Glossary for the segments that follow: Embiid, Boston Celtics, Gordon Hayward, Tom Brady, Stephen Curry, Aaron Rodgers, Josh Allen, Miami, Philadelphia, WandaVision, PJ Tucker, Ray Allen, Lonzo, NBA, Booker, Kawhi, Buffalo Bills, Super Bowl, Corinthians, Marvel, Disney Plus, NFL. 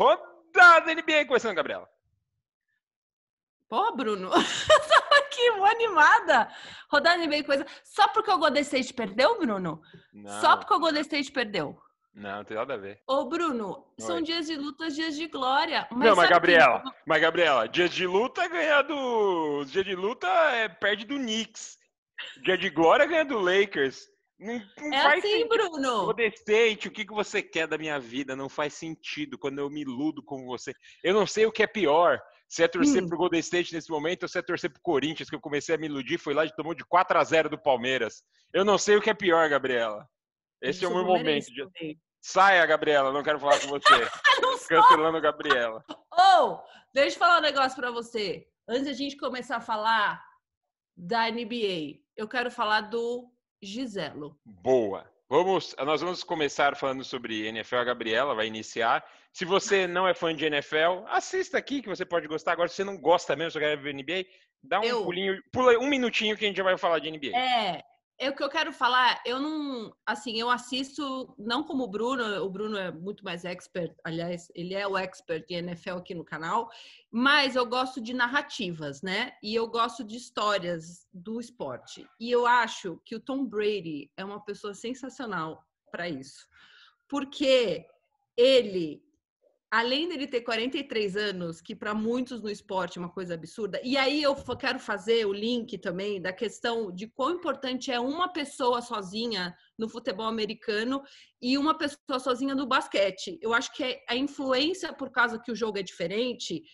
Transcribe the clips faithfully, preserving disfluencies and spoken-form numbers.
Rodada N B A, começando, Gabriela. Pô, Bruno, eu tava aqui mó animada. Rodada N B A, coisa. Só porque o Golden State perdeu, Bruno? Não. Só porque o Golden State perdeu. Não, não tem nada a ver. Ô, Bruno, Oi. São dias de luta, dias de glória. Mas não, mas Gabriela, que... mas Gabriela, dias de luta ganha do... Dia de luta é, perde do Knicks. Dia de glória ganha do Lakers. Não, não é faz assim, sentido. Bruno. Golden State, o que, que você quer da minha vida? Não faz sentido quando eu me iludo com você. Eu não sei o que é pior. Se é torcer hum. pro Golden State nesse momento ou se é torcer pro Corinthians, que eu comecei a me iludir, foi lá e tomou de quatro a zero do Palmeiras. Eu não sei o que é pior, Gabriela. Esse eu é o meu momento. De... Saia, Gabriela, não quero falar com você. Cancelando a Gabriela. Ou, oh, deixa eu falar um negócio pra você. Antes da gente começar a falar da N B A, eu quero falar do Giselo. Boa. Vamos, nós vamos começar falando sobre N F L. A Gabriela vai iniciar. Se você não é fã de N F L, assista aqui que você pode gostar. Agora, se você não gosta mesmo, você quer ver N B A, dá um eu... pulinho, pula um minutinho que a gente já vai falar de N B A. É... É o que eu quero falar, eu não, assim, eu assisto, não como o Bruno, o Bruno é muito mais expert, aliás, ele é o expert em N F L aqui no canal, mas eu gosto de narrativas, né? E eu gosto de histórias do esporte. E eu acho que o Tom Brady é uma pessoa sensacional para isso. Porque ele, além dele ter quarenta e três anos, que para muitos no esporte é uma coisa absurda, e aí eu quero fazer o link também da questão de quão importante é uma pessoa sozinha no futebol americano e uma pessoa sozinha no basquete. Eu acho que a influência, por causa que o jogo é diferente,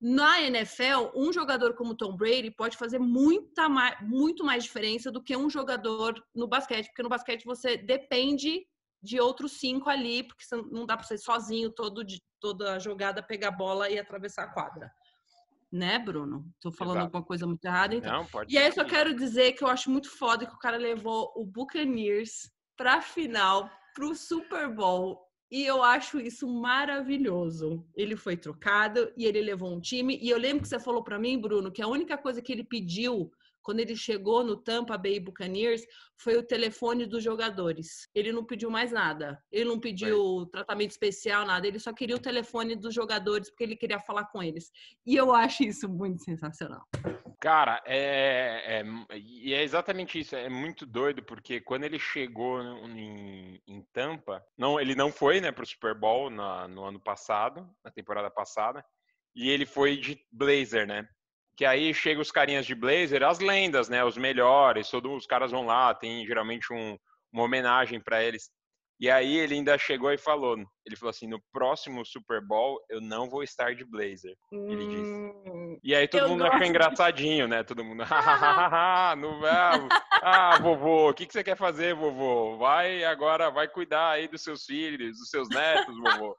na N F L, um jogador como Tom Brady pode fazer muita mais, muito mais diferença do que um jogador no basquete, porque no basquete você depende de outros cinco ali, porque não dá para ser sozinho todo de, toda a jogada, pegar a bola e atravessar a quadra. Né, Bruno? Tô falando Exato. Alguma coisa muito errada, então. Não, pode e aí só quero dizer que eu acho muito foda que o cara levou o Buccaneers pra final, pro Super Bowl, e eu acho isso maravilhoso. Ele foi trocado e ele levou um time, e eu lembro que você falou para mim, Bruno, que a única coisa que ele pediu quando ele chegou no Tampa Bay Buccaneers, foi o telefone dos jogadores. Ele não pediu mais nada. Ele não pediu é. tratamento especial, nada. Ele só queria o telefone dos jogadores, porque ele queria falar com eles. E eu acho isso muito sensacional. Cara, é, é, é exatamente isso. É muito doido, porque quando ele chegou em, em Tampa... Não, ele não foi, né, pro Super Bowl na, no ano passado, na temporada passada. E ele foi de blazer, né? Que aí chegam os carinhas de blazer, as lendas, né? Os melhores, todos os caras vão lá, tem geralmente um, uma homenagem para eles. E aí ele ainda chegou e falou, ele falou assim, no próximo Super Bowl eu não vou estar de blazer, ele disse. E aí todo eu mundo gosto. Achou engraçadinho, né? Todo mundo, ah, não vamos. Ah, vovô, o que, que você quer fazer, vovô? Vai agora, vai cuidar aí dos seus filhos, dos seus netos, vovô.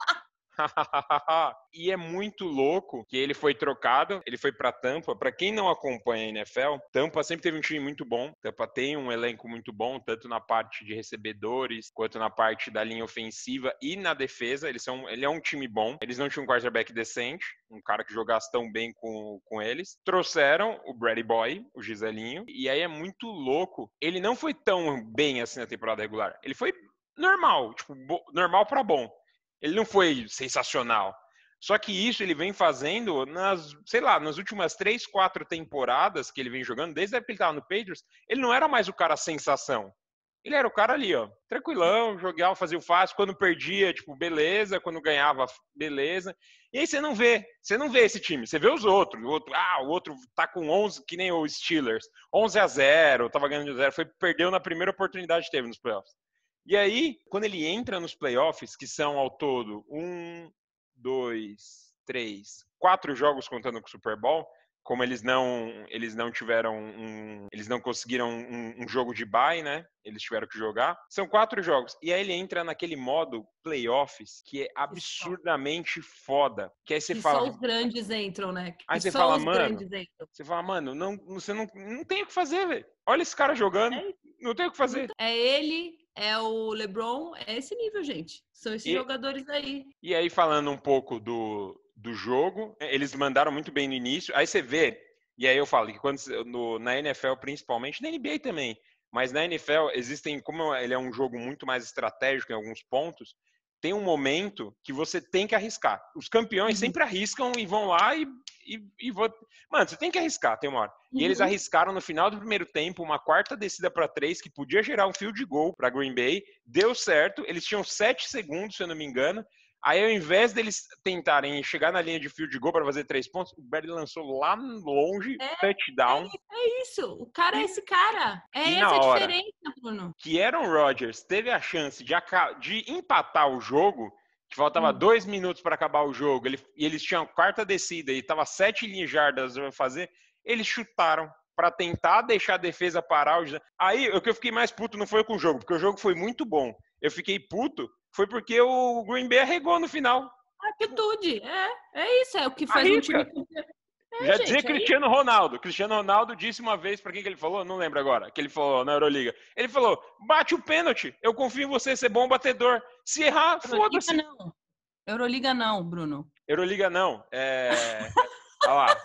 E é muito louco que ele foi trocado, ele foi pra Tampa. Pra quem não acompanha a N F L, Tampa sempre teve um time muito bom. Tampa tem um elenco muito bom, tanto na parte de recebedores, quanto na parte da linha ofensiva e na defesa. Eles são, ele é um time bom. Eles não tinham um quarterback decente, um cara que jogasse tão bem com, com eles. Trouxeram o Brady Boy, o Giselinho, e aí é muito louco. Ele não foi tão bem assim na temporada regular. Ele foi normal, tipo, bo- normal pra bom. Ele não foi sensacional. Só que isso ele vem fazendo nas, sei lá, nas últimas três, quatro temporadas que ele vem jogando, desde a época que ele tava no Patriots, ele não era mais o cara sensação. Ele era o cara ali, ó, tranquilão, jogava, fazia o fácil, quando perdia, tipo, beleza, quando ganhava, beleza. E aí você não vê, você não vê esse time, você vê os outros, o outro, ah, o outro tá com onze, que nem o Steelers, onze a zero, tava ganhando de zero, foi, perdeu na primeira oportunidade que teve nos playoffs. E aí, quando ele entra nos playoffs, que são ao todo um, dois, três, quatro jogos contando com o Super Bowl, como eles não, eles não tiveram um, eles não conseguiram um, um jogo de bye, né? Eles tiveram que jogar. São quatro jogos. E aí ele entra naquele modo playoffs que é absurdamente foda. Que aí você que fala. Só os grandes entram, né? Que aí você fala, mano. Você fala, mano, não, você não, não tem o que fazer, velho. Olha esse cara jogando, é não tem o que fazer. É ele. É o LeBron, é esse nível, gente. São esses e, jogadores aí. E aí, falando um pouco do, do jogo, eles mandaram muito bem no início. Aí você vê, e aí eu falo que quando no, na N F L principalmente, na N B A também, mas na N F L existem, como ele é um jogo muito mais estratégico em alguns pontos, tem um momento que você tem que arriscar. Os campeões uhum. sempre arriscam e vão lá e, e, e vão... Mano, você tem que arriscar, tem uma hora. Uhum. E eles arriscaram no final do primeiro tempo uma quarta descida para três que podia gerar um field goal para Green Bay. Deu certo. Eles tinham sete segundos, se eu não me engano. Aí, ao invés deles tentarem chegar na linha de field goal para fazer três pontos, o Brady lançou lá longe, é, touchdown. É, é isso. O cara é esse cara. É essa a diferença, Bruno. Que Aaron Rodgers teve a chance de, de empatar o jogo, que faltava hum. dois minutos para acabar o jogo, ele, e eles tinham quarta descida e tava sete linhas jardas para fazer, eles chutaram para tentar deixar a defesa parar. Aí, o que eu fiquei mais puto não foi com o jogo, porque o jogo foi muito bom. Eu fiquei puto foi porque o Green Bay arregou no final. Atitude, é. É isso, é o que faz o time. É, já dizia Cristiano é Ronaldo. Cristiano Ronaldo disse uma vez, pra quem que ele falou? Não lembro agora. Que ele falou na Euroliga. Ele falou, bate o pênalti. Eu confio em você ser bom batedor. Se errar, foda-se. Euroliga não. Euroliga não, Bruno. Euroliga não. É... Olha lá.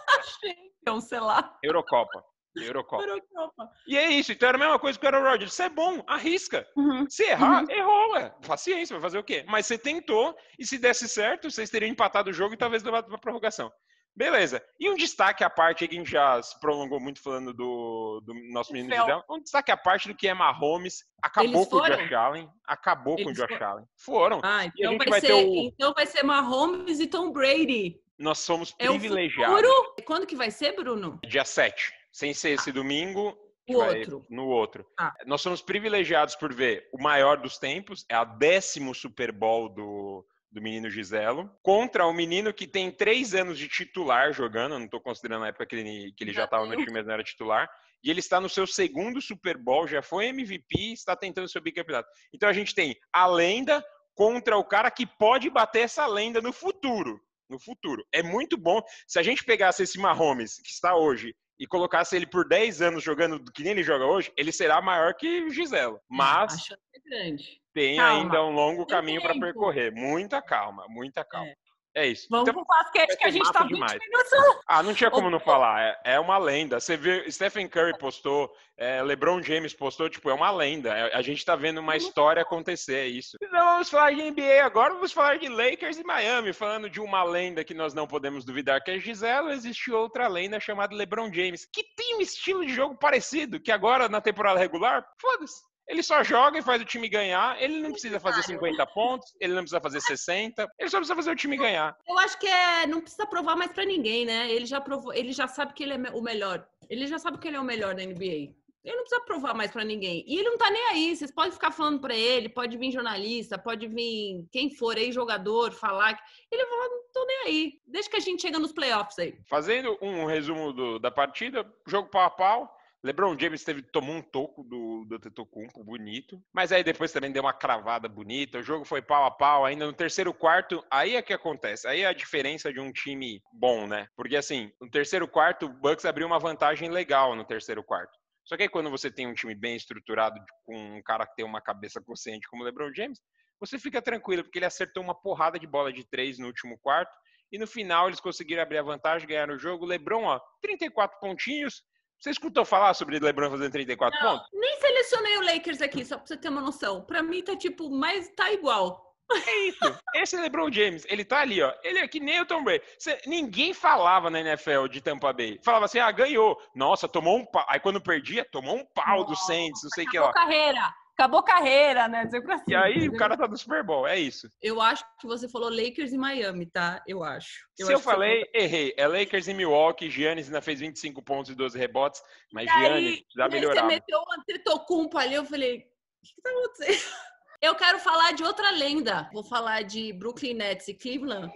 Então, sei lá. Eurocopa. Eurocopa. Eurocopa. E é isso, então era a mesma coisa que o Aaron Rodgers. Você é bom, arrisca. Uhum. Se errar, uhum. errou, ué. Paciência, vai fazer o quê? Mas você tentou, e se desse certo, vocês teriam empatado o jogo e talvez levado para prorrogação. Beleza. E um destaque à parte, que a gente já se prolongou muito falando do, do nosso menino de Deus, um destaque à parte do que é Mahomes. Acabou com o Josh Allen. Acabou Eles com o Josh foram. Allen. Foram. Ah, então, vai vai ser, o... então vai ser Mahomes e Tom Brady. Nós somos é privilegiados. O Quando que vai ser, Bruno? dia sete. Sem ser esse domingo, o outro. no outro. Ah. Nós somos privilegiados por ver o maior dos tempos, é a décimo Super Bowl do, do menino Giselo, contra o menino que tem três anos de titular jogando, eu não estou considerando a época que ele, que ele já estava no time, mas não era titular, e ele está no seu segundo Super Bowl, já foi M V P, está tentando seu bicampeonato. Então a gente tem a lenda contra o cara que pode bater essa lenda no futuro. No futuro. É muito bom. Se a gente pegasse esse Mahomes, que está hoje, e colocasse ele por dez anos jogando que nem ele joga hoje, ele será maior que o Giselo. Mas acho que é grande. tem calma. ainda um longo tem caminho para percorrer. Muita calma, muita calma. É, é isso. Vamos então, pro basquete que a gente tá vinte minutos. Ah, não tinha como não falar. É, é uma lenda. Você viu, Stephen Curry postou, é, LeBron James postou, tipo, é uma lenda. É, a gente tá vendo uma história acontecer, é isso. Então vamos falar de N B A agora, vamos falar de Lakers e Miami, falando de uma lenda que nós não podemos duvidar que é Giselo, existe outra lenda chamada LeBron James, que tem um estilo de jogo parecido, que agora na temporada regular, foda-se. Ele só joga e faz o time ganhar, ele não precisa fazer cinquenta pontos, ele não precisa fazer sessenta, ele só precisa fazer o time ganhar. Eu acho que é, não precisa provar mais pra ninguém, né? Ele já provou, ele já sabe que ele é o melhor. Ele já sabe que ele é o melhor da N B A. Ele não precisa provar mais pra ninguém. E ele não tá nem aí, vocês podem ficar falando pra ele, pode vir jornalista, pode vir quem for aí, jogador, falar. Ele fala, não tô nem aí, deixa que a gente chega nos playoffs aí. Fazendo um resumo do, da partida, jogo pau a pau. LeBron James teve, tomou um toco do, do Tetocumpo, bonito. Mas aí depois também deu uma cravada bonita. O jogo foi pau a pau. Ainda no terceiro quarto, aí é que acontece. Aí é a diferença de um time bom, né? Porque assim, no terceiro quarto, o Bucks abriu uma vantagem legal no terceiro quarto. Só que aí quando você tem um time bem estruturado, com um cara que tem uma cabeça consciente como o LeBron James, você fica tranquilo, porque ele acertou uma porrada de bola de três no último quarto. E no final, eles conseguiram abrir a vantagem, ganharam o jogo. LeBron, ó, trinta e quatro pontinhos. Você escutou falar sobre LeBron fazendo trinta e quatro pontos? Nem selecionei o Lakers aqui, só pra você ter uma noção. Pra mim tá tipo, mas tá igual. É isso. Esse LeBron James, ele tá ali, ó. Ele é que nem o Tom Brady. Você, ninguém falava na N F L de Tampa Bay. Falava assim, ah, ganhou. Nossa, tomou um pau. Aí quando perdia, tomou um pau do Saints, não sei o que lá. Acabou carreira. Acabou carreira, né? Dizer pra cima, e aí entendeu? O cara tá no Super Bowl, é isso. Eu acho que você falou Lakers e Miami, tá? Eu acho. Eu Se acho eu falei, eu... errei. É Lakers e Milwaukee, Giannis ainda fez vinte e cinco pontos e doze rebotes, mas e Giannis aí, já melhorou. Você meteu um Tetocumpo ali, eu falei, o que que tá acontecendo? Eu quero falar de outra lenda. Vou falar de Brooklyn Nets e Cleveland,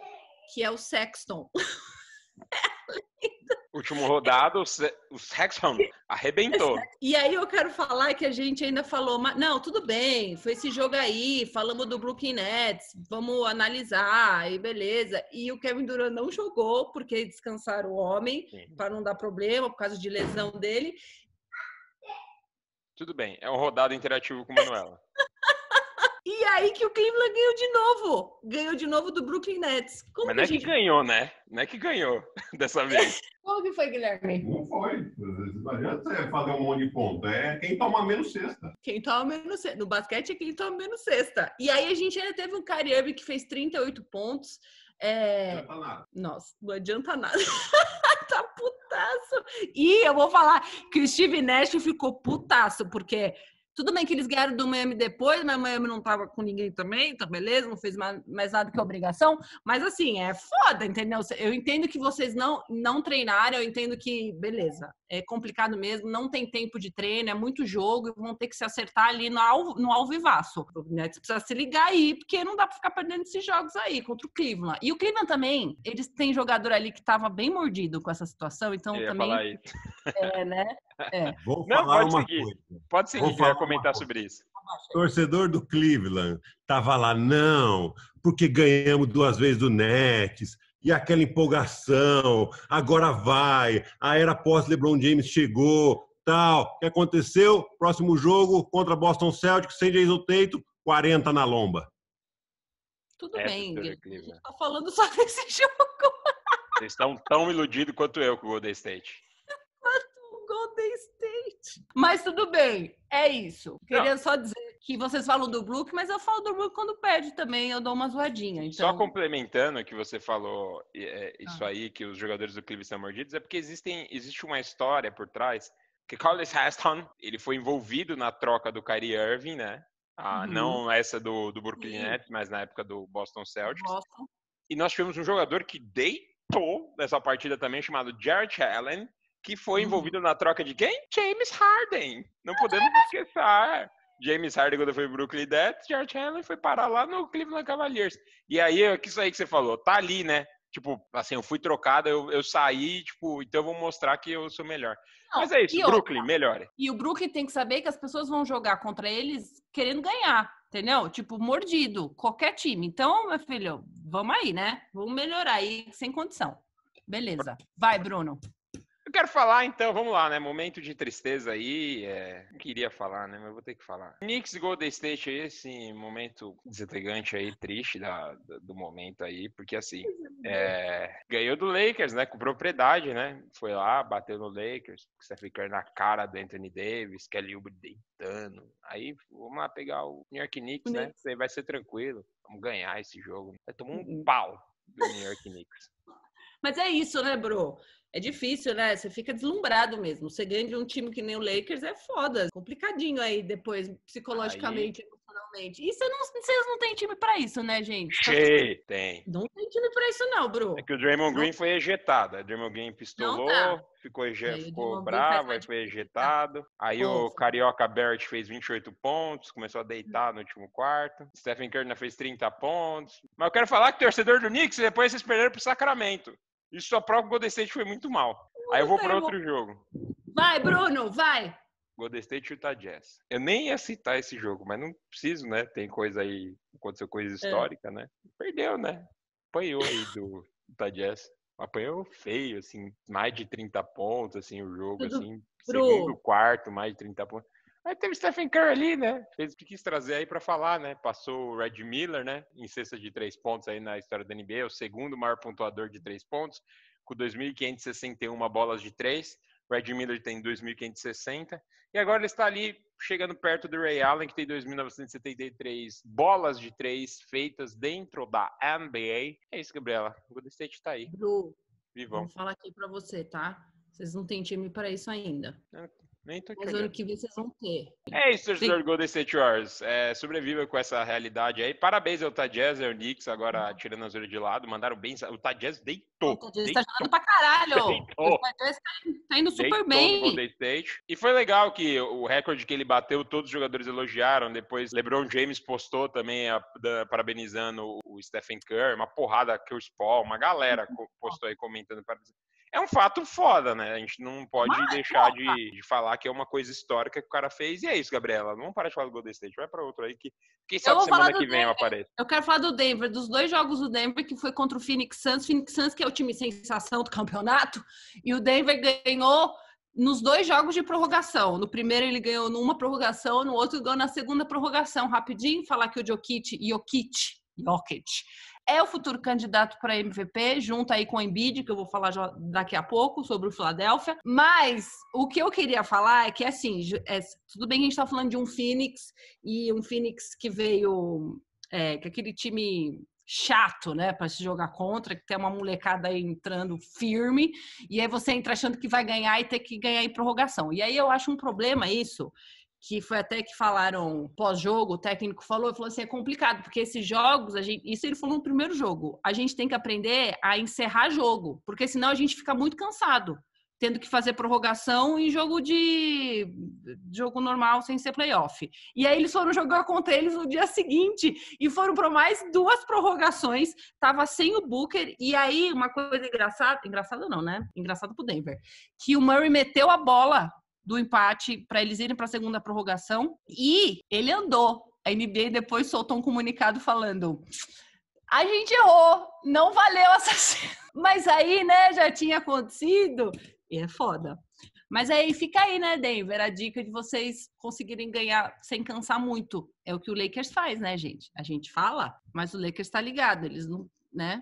que é o Sexton. Último rodado, o Sexton arrebentou. E aí eu quero falar que a gente ainda falou, mas não, tudo bem, foi esse jogo aí, falamos do Brooklyn Nets, vamos analisar e beleza. E o Kevin Durant não jogou porque descansaram o homem para não dar problema por causa de lesão dele. Tudo bem, é um rodado interativo com a Manuela. E aí que o Cleveland ganhou de novo. Ganhou de novo do Brooklyn Nets. Como Mas não é que gente... ganhou, né? Não é que ganhou dessa vez. Como que foi, Guilherme? Não foi. Não adianta fazer um monte de ponto. É quem toma menos cesta. Quem toma menos cesta. No basquete é quem toma menos cesta. E aí a gente ainda teve um Kyrie Irving que fez trinta e oito pontos. É... Não adianta nada. Nossa, não adianta nada. Tá putaço. E eu vou falar que o Steve Nash ficou putaço, porque... Tudo bem que eles ganharam do Miami depois, mas o Miami não tava com ninguém também, então beleza, não fez mais nada que obrigação. Mas assim, é foda, entendeu? Eu entendo que vocês não, não treinaram, eu entendo que, beleza, é complicado mesmo, não tem tempo de treino, é muito jogo, vão ter que se acertar ali no, al, no alvivaço. O Nets precisa se ligar aí, porque não dá pra ficar perdendo esses jogos aí contra o Cleveland. E o Cleveland também, eles têm jogador ali que tava bem mordido com essa situação, então eu também... Falar aí. É, né? É. Vou não, falar pode uma seguir. Coisa. Pode seguir, vou falar comentar sobre isso. Torcedor do Cleveland tava lá, não, porque ganhamos duas vezes do Nets, e aquela empolgação, agora vai, a era pós-LeBron James chegou, tal. O que aconteceu? Próximo jogo contra Boston Celtics, sem Jason Tatum, quarenta na lomba. Tudo Essa bem, Guilherme. Tá falando só desse jogo. Vocês estão tão iludidos quanto eu com o Golden State. Golden State. Mas tudo bem, é isso. Queria não. só dizer que vocês falam do Brook, mas eu falo do Brook quando perde também, eu dou uma zoadinha. Então... Só complementando o que você falou, é, isso ah. aí, que os jogadores do Cleveland são mordidos, é porque existem, existe uma história por trás, que Collins Heston, ele foi envolvido na troca do Kyrie Irving, né? Ah, uhum. Não essa do, do Brooklyn Nets, mas na época do Boston Celtics. Boston. E nós tivemos um jogador que deitou nessa partida também, chamado Josh Allen, que foi envolvido uhum. na troca de quem? James Harden. Não podemos esquecer. James Harden, quando foi pro Brooklyn Nets, George Allen foi parar lá no Cleveland Cavaliers. E aí, isso aí que você falou, tá ali, né? Tipo, assim, eu fui trocado, eu, eu saí, tipo, então eu vou mostrar que eu sou melhor. Não, mas é isso, Brooklyn, outra, melhore. E o Brooklyn tem que saber que as pessoas vão jogar contra eles querendo ganhar, entendeu? Tipo, mordido, qualquer time. Então, meu filho, vamos aí, né? Vamos melhorar aí, sem condição. Beleza. Vai, Bruno. Eu quero falar, então, vamos lá, né? Momento de tristeza aí, é... não queria falar, né? Mas vou ter que falar. Knicks e Golden State aí, esse momento deselegante aí, triste da, da, do momento aí, porque assim, é... ganhou do Lakers, né? Com propriedade, né? Foi lá, bateu no Lakers, você fica na cara do Anthony Davis, Kelly Oubre deitando. Aí, vamos lá pegar o New York Knicks, né? Isso aí vai ser tranquilo, vamos ganhar esse jogo. Vai tomar um pau do New York Knicks. Mas é isso, né, bro? É difícil, né? Você fica deslumbrado mesmo. Você ganha de um time que nem o Lakers é foda. Complicadinho aí depois, psicologicamente, aí... emocionalmente. E você não, vocês não têm time pra isso, né, gente? Cheio, tem. Não tem time pra isso não, Bruno. É que o Draymond Green foi ejetado. O Draymond Green pistolou, tá. ficou, eje... aí, ficou bravo, aí foi ejetado. Tá. Aí Poxa. o Carioca Barrett fez vinte e oito pontos, começou a deitar no último quarto. Stephen Curry fez trinta pontos. Mas eu quero falar que o torcedor do Knicks, depois vocês perderam pro Sacramento. Isso só prova que o Golden State foi muito mal. Não, Aí eu vou para outro jogo. Vai, Bruno, vai! Golden State e Utah Jazz. Eu nem ia citar esse jogo, mas não preciso, né? Tem coisa aí, aconteceu coisa histórica, é. né? Perdeu, né? Apanhou aí do Utah Jazz. Apanhou feio, assim, mais de trinta pontos, assim, o jogo, Tudo assim. Pro... Segundo, quarto, mais de trinta pontos. Aí teve o Stephen Curry ali, né? Fez o que quis trazer aí pra falar, né? Passou o Red Miller, né? Em cesta de três pontos aí na história da N B A. O segundo maior pontuador de três pontos. Com dois mil quinhentos e sessenta e uma bolas de três. O Red Miller tem dois mil quinhentos e sessenta. E agora ele está ali chegando perto do Ray Allen, que tem dois mil novecentos e setenta e três bolas de três feitas dentro da N B A. É isso, Gabriela. O Golden State tá aí. Bru, Vivão. Vou falar aqui pra você, tá? Vocês não têm time pra isso ainda. É. Nem tô Mas olha o que vocês vão ter. É isso, torcedor Golden State Warriors. É, sobreviva com essa realidade aí. Parabéns ao Utah Jazz e ao Knicks, agora tirando a zoeira de lado. Mandaram bem. O Utah Jazz deitou. O Utah Jazz tá jogando pra caralho. Deitou. O Utah Jazz tá, tá indo super deitou bem. Golden State. E foi legal que o recorde que ele bateu, todos os jogadores elogiaram. Depois, LeBron James postou também, a, da, parabenizando o Stephen Curry. Uma porrada, Chris Paul, uma galera postou aí comentando. É um fato foda, né? A gente não pode Mas, deixar de, de falar que é uma coisa histórica que o cara fez. E é isso, Gabriela. Não para de falar do Golden State. Vai para outro aí que quem sabe semana que vem eu apareço. Eu quero falar do Denver. Dos dois jogos do Denver, que foi contra o Phoenix Suns. Phoenix Suns, que é o time sensação do campeonato. E o Denver ganhou nos dois jogos de prorrogação. No primeiro ele ganhou numa prorrogação, no outro ganhou na segunda prorrogação. Rapidinho, falar que o Jokic, Jokic, Jokic é o futuro candidato para M V P, junto aí com o Embiid, que eu vou falar já daqui a pouco, sobre o Philadelphia. Mas o que eu queria falar é que, assim, é, tudo bem que a gente está falando de um Phoenix, e um Phoenix que veio... É, que aquele time... chato, né, para se jogar contra, que tem uma molecada aí entrando firme, e aí você entra achando que vai ganhar e ter que ganhar em prorrogação. E aí eu acho um problema isso, que foi até que falaram pós-jogo, o técnico falou, falou assim, é complicado, porque esses jogos, a gente, isso ele falou no primeiro jogo, a gente tem que aprender a encerrar jogo, porque senão a gente fica muito cansado, tendo que fazer prorrogação em jogo de jogo normal, sem ser playoff. E aí eles foram jogar contra eles no dia seguinte e foram para mais duas prorrogações, tava sem o Booker, e aí uma coisa engraçada, engraçada não, né? Engraçado pro Denver, que o Murray meteu a bola do empate para eles irem para a segunda prorrogação e ele andou. A N B A depois soltou um comunicado falando: a gente errou, não valeu essa. Mas aí, né, já tinha acontecido. E é foda. Mas aí fica aí, né, Denver, a dica de vocês conseguirem ganhar sem cansar muito. É o que o Lakers faz, né, gente? A gente fala, mas o Lakers tá ligado. Eles não, né,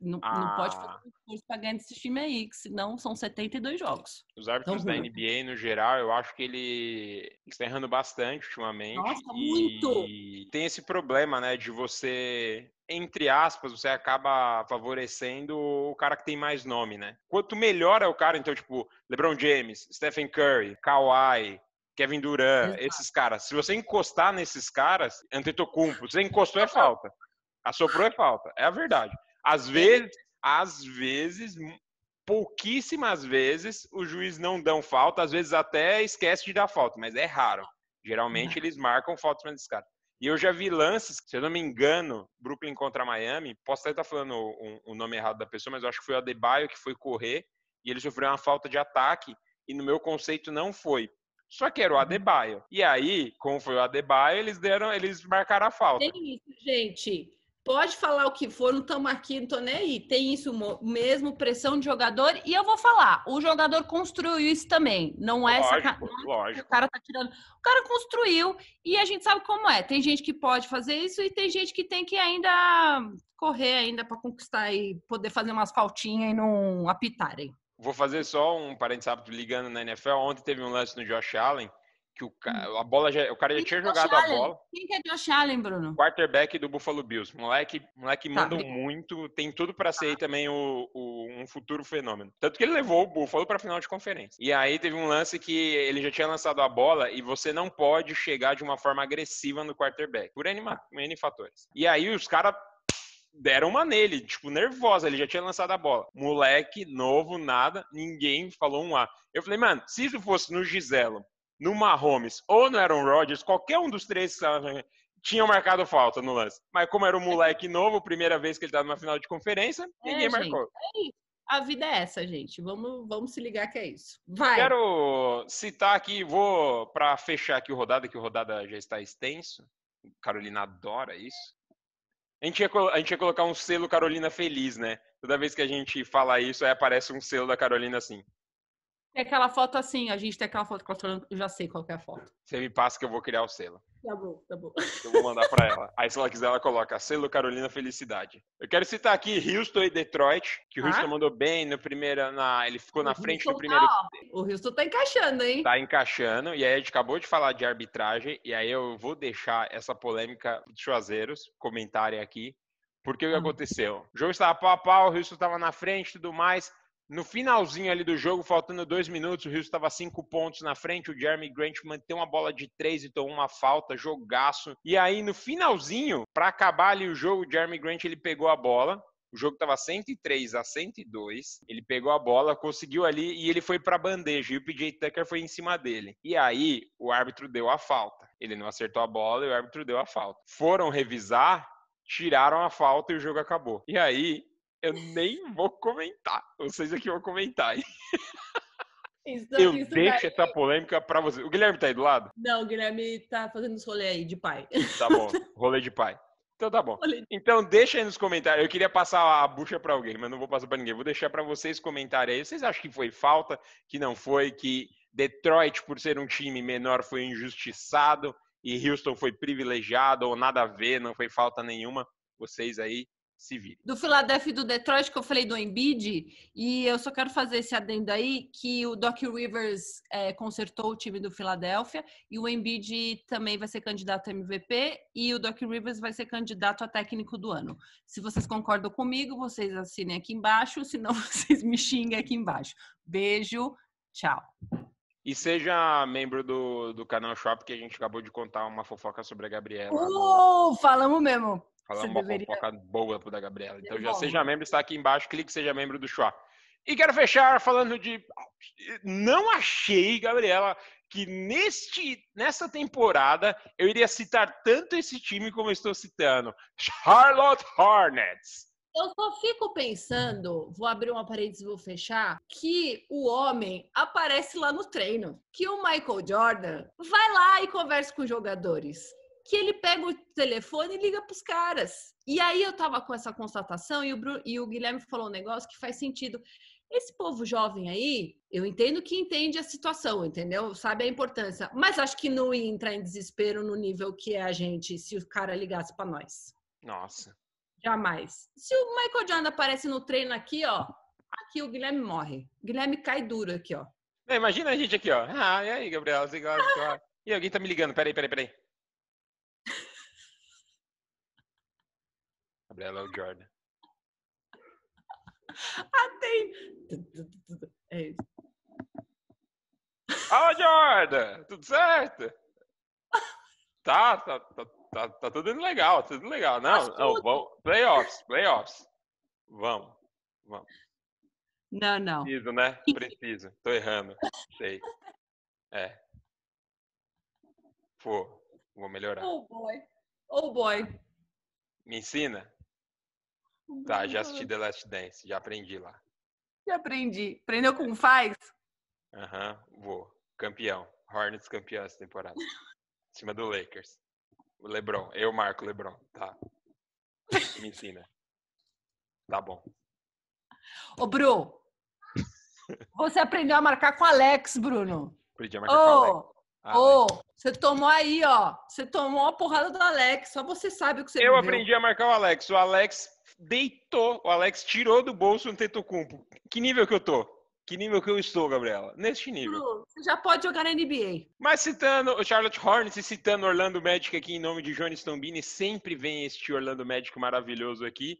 não, ah. não pode fazer um esforço pra ganhar desse time aí, que senão são setenta e dois jogos. Os árbitros então, da N B A, no geral, eu acho que ele está errando bastante ultimamente. Nossa, e muito! E tem esse problema, né, de você... entre aspas, você acaba favorecendo o cara que tem mais nome, né? Quanto melhor é o cara, então, tipo, LeBron James, Stephen Curry, Kawhi, Kevin Durant, exato, esses caras. Se você encostar nesses caras, Antetokounmpo, você encostou é falta. Assoprou é falta. É a verdade. Às vezes, às vezes, pouquíssimas vezes, o juiz não dão falta, às vezes até esquece de dar falta, mas é raro. Geralmente, eles marcam faltas nesses caras. E eu já vi lances, se eu não me engano, Brooklyn contra Miami, posso até estar falando o, o nome errado da pessoa, mas eu acho que foi o Adebayo que foi correr e ele sofreu uma falta de ataque e no meu conceito não foi. Só que era o Adebayo. E aí, como foi o Adebayo, eles, deram, eles marcaram a falta. Tem isso, gente. Pode falar o que for, não estamos aqui, não estou nem aí. Tem isso mesmo, pressão de jogador. E eu vou falar, o jogador construiu isso também. Não é lógico, saca... lógico. O cara tá tirando. O cara construiu e a gente sabe como é. Tem gente que pode fazer isso e tem gente que tem que ainda correr ainda para conquistar e poder fazer umas faltinhas e não apitarem. Vou fazer só um parênteses rápido ligando na N F L. Ontem teve um lance no Josh Allen. Que o cara, a bola já, o cara já tinha jogado a bola. Quem que é Josh Allen, Bruno? Quarterback do Buffalo Bills. Moleque, moleque tá, manda muito, tem tudo pra ser aí também o, o, um futuro fenômeno. Tanto que ele levou o Buffalo pra final de conferência. E aí teve um lance que ele já tinha lançado a bola e você não pode chegar de uma forma agressiva no quarterback. Por N, N fatores. E aí os caras deram uma nele, tipo, nervosa, ele já tinha lançado a bola. Moleque, novo, nada, ninguém falou um A. Eu falei, mano, se isso fosse no Giselo, no Mahomes ou no Aaron Rodgers, qualquer um dos três tinha marcado falta no lance. Mas como era um moleque novo, primeira vez que ele estava numa final de conferência, é, ninguém gente, marcou. É a vida é essa, gente. Vamos, vamos se ligar que é isso. Vai. Quero citar aqui, vou para fechar aqui o rodada, que o rodada já está extenso. Carolina adora isso. A gente, ia, a gente ia colocar um selo Carolina feliz, né? Toda vez que a gente fala isso, aí aparece um selo da Carolina assim. Tem aquela foto assim, a gente tem aquela foto, eu já sei qual que é a foto. Você me passa que eu vou criar o selo. Tá bom, tá bom. Eu vou mandar pra ela. Aí se ela quiser, ela coloca selo Carolina Felicidade. Eu quero citar aqui Houston e Detroit, que o ah? Houston mandou bem no primeiro, na, ele ficou o na Houston frente no primeiro. Tá, o Houston tá encaixando, hein? Tá encaixando, e aí a gente acabou de falar de arbitragem, e aí eu vou deixar essa polêmica dos Chuazeiros comentarem aqui, porque o que hum. aconteceu? O jogo estava pau a pau, o Houston tava na frente e tudo mais. No finalzinho ali do jogo, faltando dois minutos, o Houston estava cinco pontos na frente, o Jeremy Grant manteve uma bola de três e tomou uma falta, jogaço. E aí, no finalzinho, para acabar ali o jogo, o Jeremy Grant ele pegou a bola, o jogo estava cento e três a cento e dois, ele pegou a bola, conseguiu ali e ele foi para a bandeja, e o P J Tucker foi em cima dele. E aí, o árbitro deu a falta. Ele não acertou a bola e o árbitro deu a falta. Foram revisar, tiraram a falta e o jogo acabou. E aí... eu nem vou comentar. Vocês aqui vão comentar. Isso, eu isso deixo daí. Essa polêmica pra vocês. O Guilherme tá aí do lado? Não, o Guilherme tá fazendo os rolê aí de pai. Tá bom, rolê de pai. Então tá bom. Então deixa aí nos comentários. Eu queria passar a bucha pra alguém, mas não vou passar pra ninguém. Vou deixar pra vocês comentarem aí. Vocês acham que foi falta? Que não foi? Que Detroit, por ser um time menor, foi injustiçado? E Houston foi privilegiado? Ou nada a ver? Não foi falta nenhuma? Vocês aí se virem. Do Philadelphia e do Detroit, que eu falei do Embiid, e eu só quero fazer esse adendo aí, que o Doc Rivers é, consertou o time do Philadelphia, e o Embiid também vai ser candidato a M V P, e o Doc Rivers vai ser candidato a técnico do ano. Se vocês concordam comigo, vocês assinem aqui embaixo, senão vocês me xinguem aqui embaixo. Beijo, tchau. E seja membro do, do canal Shop, que a gente acabou de contar uma fofoca sobre a Gabriela. Uh, no... Falamos mesmo. Falando uma deveria... fofoca boa pro da Gabriela. Então já seja membro, está aqui embaixo. Clique seja membro do Chua. E quero fechar falando de... Não achei, Gabriela, que neste, nessa temporada eu iria citar tanto esse time como eu estou citando. Charlotte Hornets. Eu só fico pensando, vou abrir uma parênteses e vou fechar, que o homem aparece lá no treino. Que o Michael Jordan vai lá e conversa com os jogadores. Que ele pega o telefone e liga pros caras. E aí eu tava com essa constatação e o, Bruno, e o Guilherme falou um negócio que faz sentido. Esse povo jovem aí, eu entendo que entende a situação, entendeu? Sabe a importância. Mas acho que não ia entrar em desespero no nível que é a gente, se o cara ligasse pra nós. Nossa. Jamais. Se o Michael Jordan aparece no treino aqui, ó, aqui o Guilherme morre. O Guilherme cai duro aqui, ó. É, imagina a gente aqui, ó. Ah, e aí, Gabriel? Você gosta? E alguém tá me ligando. Peraí, peraí, peraí. Gabriela ou Jordan? Ah, tem! É isso. Ó, oh, Jordan! Tudo certo? Tá, tá, tá, tá, tá tudo indo legal, tudo legal. Não, não, vamos. Playoffs, playoffs. Vamos, vamos. Não, não. Preciso, né? Preciso. Tô errando. Sei. É. Pô, vou melhorar. Oh, boy. Oh, boy. Me ensina? Tá, já assisti The Last Dance, já aprendi lá. Já aprendi. Aprendeu como faz? Aham, uhum, vou. Campeão. Hornets campeão essa temporada. Em cima do Lakers. O LeBron. Eu marco o LeBron. Tá. Me ensina. Tá bom. Ô, Bru. Você aprendeu a marcar com o Alex, Bruno. Aprendi a marcar oh. com o Alex. Ô, oh, você tomou aí, ó. Você tomou a porrada do Alex. Só você sabe o que você Eu viveu. Aprendi a marcar o Alex. O Alex deitou. O Alex tirou do bolso um Tetocumpo. Que nível que eu tô? Que nível que eu estou, Gabriela? Neste nível. Você já pode jogar na N B A. Mas citando o Charlotte Hornets e citando Orlando Magic aqui em nome de Johnny Stambini, sempre vem este Orlando Magic maravilhoso aqui.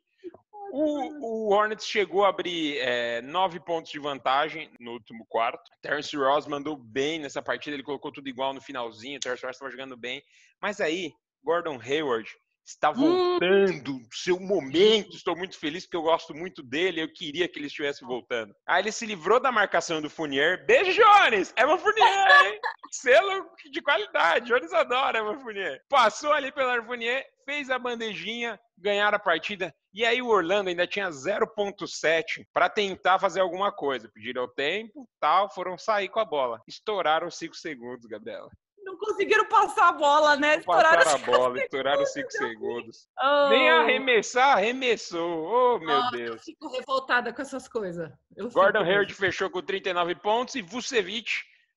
O, o Hornets chegou a abrir é, nove pontos de vantagem no último quarto. Terrence Ross mandou bem nessa partida, ele colocou tudo igual no finalzinho. Terrence Ross estava jogando bem. Mas aí, Gordon Hayward está voltando, hum. seu momento. Estou muito feliz porque eu gosto muito dele. Eu queria que ele estivesse voltando. Aí ele se livrou da marcação do Fournier. Beijo, Jones! Evan Fournier, hein? Selo de qualidade. Jones adora Evan Fournier. Passou ali pela Fournier, fez a bandejinha, ganharam a partida. E aí o Orlando ainda tinha zero vírgula sete para tentar fazer alguma coisa. Pediram tempo, tal, foram sair com a bola. Estouraram os cinco segundos, Gabriela. Não conseguiram passar a bola, né? Estouraram Passaram a bola, estouraram os cinco segundos. Oh. Nem arremessar, arremessou. Oh, meu oh, Deus. Eu fico revoltada com essas coisas. Eu Gordon Hayward fechou com trinta e nove pontos e Vucevic,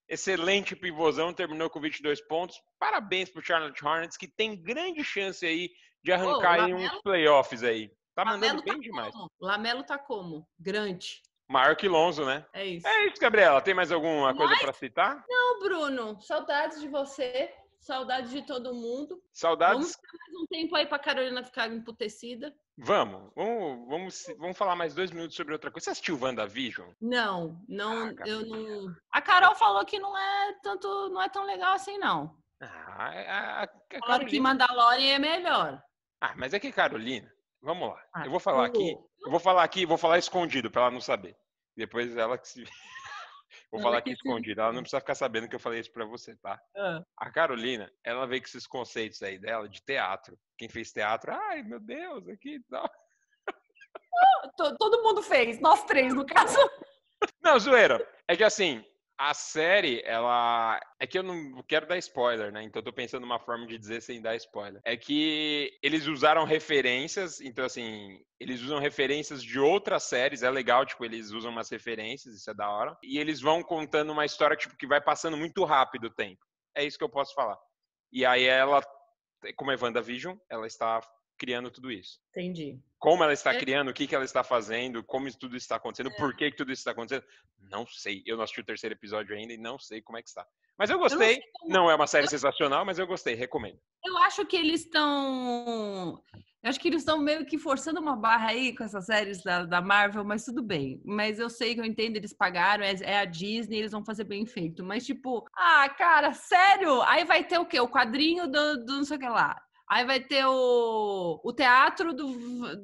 excelente pivôzão, terminou com vinte e dois pontos. Parabéns pro Charlotte Hornets, que tem grande chance aí de arrancar oh, aí uns playoffs aí. Tá mandando Lamelo bem tá demais. Como? Lamelo tá como? Grande. Maior que Lonzo, né? É isso. É isso, Gabriela. Tem mais alguma coisa Mas... pra citar? Não, Bruno. Saudades de você. Saudades de todo mundo. Saudades. Vamos ficar mais um tempo aí pra Carolina ficar emputecida. Vamos. Vamos, vamos, vamos falar mais dois minutos sobre outra coisa. Você assistiu WandaVision? Não. Não, ah, eu não... A Carol falou que não é, tanto, não é tão legal assim, não. Ah, a, a, a Carolina... que Mandalorian é melhor. Ah, mas é que Carolina... Vamos lá. Ah, eu vou falar aqui, eu vou falar aqui, vou falar escondido pra ela não saber. Depois ela que se... vou falar aqui escondido, ela não precisa ficar sabendo que eu falei isso pra você, tá? Ah. A Carolina, ela veio com esses conceitos aí dela de teatro. Quem fez teatro, ai meu Deus, aqui e tal. Todo mundo fez, nós três no caso. Não, zoeira. É que assim, A série, ela... É que eu não quero dar spoiler, né? Então eu tô pensando numa forma de dizer sem dar spoiler. É que eles usaram referências, então assim... Eles usam referências de outras séries, é legal, tipo, eles usam umas referências, isso é da hora. E eles vão contando uma história, tipo, que vai passando muito rápido o tempo. É isso que eu posso falar. E aí ela, como é WandaVision, ela está... criando tudo isso. Entendi. Como ela está criando, o que, que ela está fazendo, como tudo isso está acontecendo, é. por que, que tudo isso está acontecendo, não sei. Eu não assisti o terceiro episódio ainda e não sei como é que está. Mas eu gostei. Eu não, como... não é uma série eu... sensacional, mas eu gostei. Recomendo. Eu acho que eles estão... Eu acho que eles estão meio que forçando uma barra aí com essas séries da, da Marvel, mas tudo bem. Mas eu sei que eu entendo, eles pagaram, é, é a Disney, eles vão fazer bem feito. Mas tipo, ah, cara, sério? Aí vai ter o quê? O quadrinho do, do não sei o que lá. Aí vai ter o, o teatro do,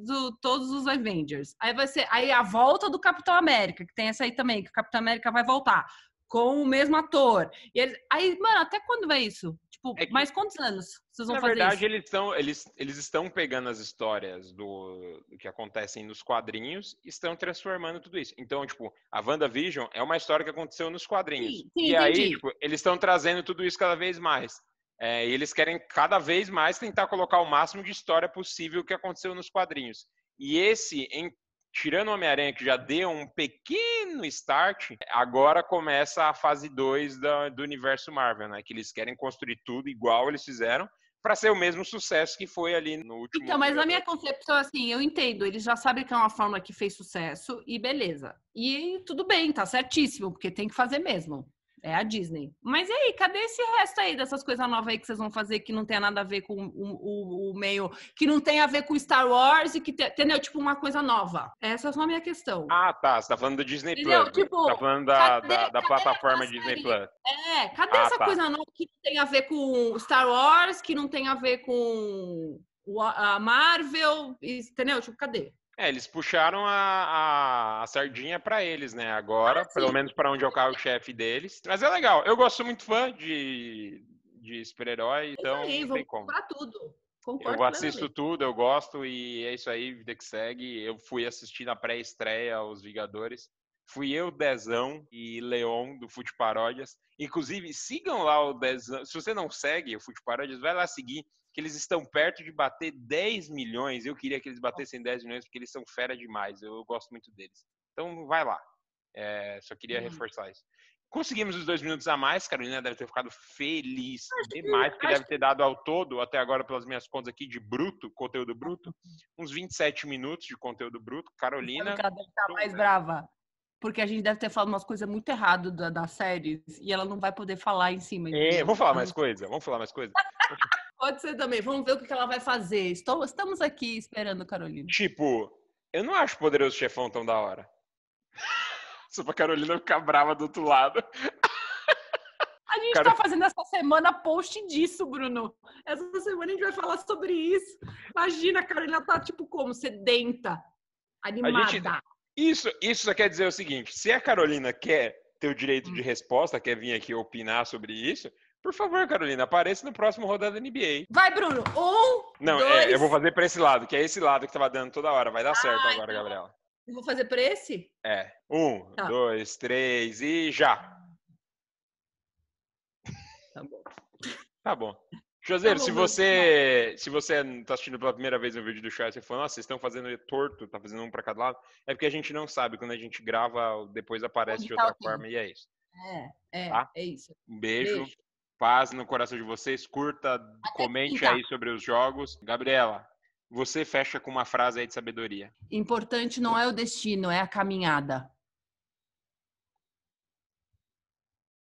do todos os Avengers. Aí vai ser aí a volta do Capitão América, que tem essa aí também, que o Capitão América vai voltar com o mesmo ator. E eles, aí, mano, até quando vai isso? Tipo, é que, mais quantos anos vocês vão fazer isso? Na verdade, eles estão, eles, eles estão pegando as histórias do, do que acontecem nos quadrinhos e estão transformando tudo isso. Então, tipo, a WandaVision é uma história que aconteceu nos quadrinhos. Sim, sim, e entendi. Aí, tipo, eles estão trazendo tudo isso cada vez mais. É, e eles querem cada vez mais tentar colocar o máximo de história possível que aconteceu nos quadrinhos. E esse, em, tirando o Homem-Aranha, que já deu um pequeno start, agora começa a fase dois da, do universo Marvel, né? Que eles querem construir tudo igual eles fizeram, para ser o mesmo sucesso que foi ali no último... Então, mas na minha concepção, assim, eu entendo. Eles já sabem que é uma fórmula que fez sucesso e beleza. E tudo bem, tá certíssimo, porque tem que fazer mesmo. É a Disney. Mas e aí, cadê esse resto aí dessas coisas novas aí que vocês vão fazer que não tem nada a ver com o, o, o meio... Que não tem a ver com Star Wars e que... Te, entendeu? Tipo, uma coisa nova. Essa é só a minha questão. Ah, tá. Você tá falando do Disney entendeu? Plus. Tipo, tá falando da, cadê, da, da plataforma Disney Plus. É. Cadê ah, essa tá. coisa nova que não tem a ver com Star Wars, que não tem a ver com a Marvel, entendeu? Tipo, cadê? É, eles puxaram a, a, a sardinha pra eles, né? Agora, ah, pelo menos pra onde é o carro-chefe deles. Mas é legal. Eu gosto muito fã de, de super-herói, então aí, não tem como. Comprar tudo. Concordo eu assisto plenamente. Tudo, eu gosto e é isso aí, vida que segue. Eu fui assistir na pré-estreia aos Vingadores. Fui eu, Dezão e Leon do Fute Paródias. Inclusive, sigam lá o Dezão. Se você não segue o Fute Paródias, vai lá seguir. Que eles estão perto de bater dez milhões. Eu queria que eles batessem dez milhões, porque eles são fera demais. Eu gosto muito deles. Então, vai lá. É, só queria uhum. reforçar isso. Conseguimos os dois minutos a mais. Carolina deve ter ficado feliz demais, porque deve ter dado ao todo, até agora, pelas minhas contas aqui, de bruto, conteúdo bruto, uns vinte e sete minutos de conteúdo bruto. Carolina... Ela deve estar mais brava, porque a gente deve ter falado umas coisas muito erradas da, das séries, e ela não vai poder falar em cima. É, vamos falar mais coisa? Vamos falar mais coisa? Pode ser também. Vamos ver o que ela vai fazer. Estou, estamos aqui esperando, Carolina. Tipo, eu não acho Poderoso Chefão tão da hora. Só pra Carolina ficar brava do outro lado. A gente Carol... tá fazendo essa semana post disso, Bruno. Essa semana a gente vai falar sobre isso. Imagina, a Carolina tá tipo como? Sedenta. Animada. Gente... Isso, isso só quer dizer o seguinte. Se a Carolina quer ter o direito hum. de resposta, quer vir aqui opinar sobre isso... Por favor, Carolina, apareça no próximo rodada N B A. Vai, Bruno. Um, Não, dois... é, eu vou fazer pra esse lado, que é esse lado que tava dando toda hora. Vai dar ah, certo agora, então... Gabriela. Eu vou fazer pra esse? É. Um, tá. dois, três e já. Tá bom. Tá bom. Joseiro, tá se você se você tá assistindo pela primeira vez um vídeo do chat e falou, nossa, vocês estão fazendo torto, tá fazendo um pra cada lado, é porque a gente não sabe. Quando a gente grava, depois aparece de outra forma e é isso. É, é, tá? É isso. Um beijo. beijo. Paz no coração de vocês, curta, até comente pintar. Aí sobre os jogos. Gabriela, você fecha com uma frase aí de sabedoria. Importante não é o destino, é a caminhada.